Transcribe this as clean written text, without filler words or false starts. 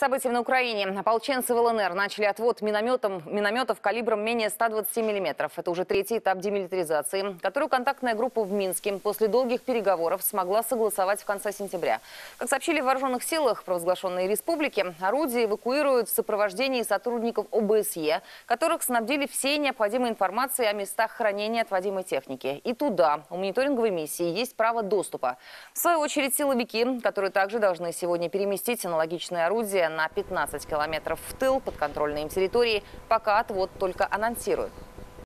События на Украине. Ополченцы в ЛНР начали отвод минометов калибром менее 120 мм. Это уже третий этап демилитаризации, которую контактная группа в Минске после долгих переговоров смогла согласовать в конце сентября. Как сообщили в вооруженных силах провозглашенной республики, орудия эвакуируют в сопровождении сотрудников ОБСЕ, которых снабдили всей необходимой информацией о местах хранения отводимой техники. И туда у мониторинговой миссии есть право доступа. В свою очередь силовики, которые также должны сегодня переместить аналогичные орудия на 15 километров в тыл подконтрольной им территории, пока отвод только анонсируют.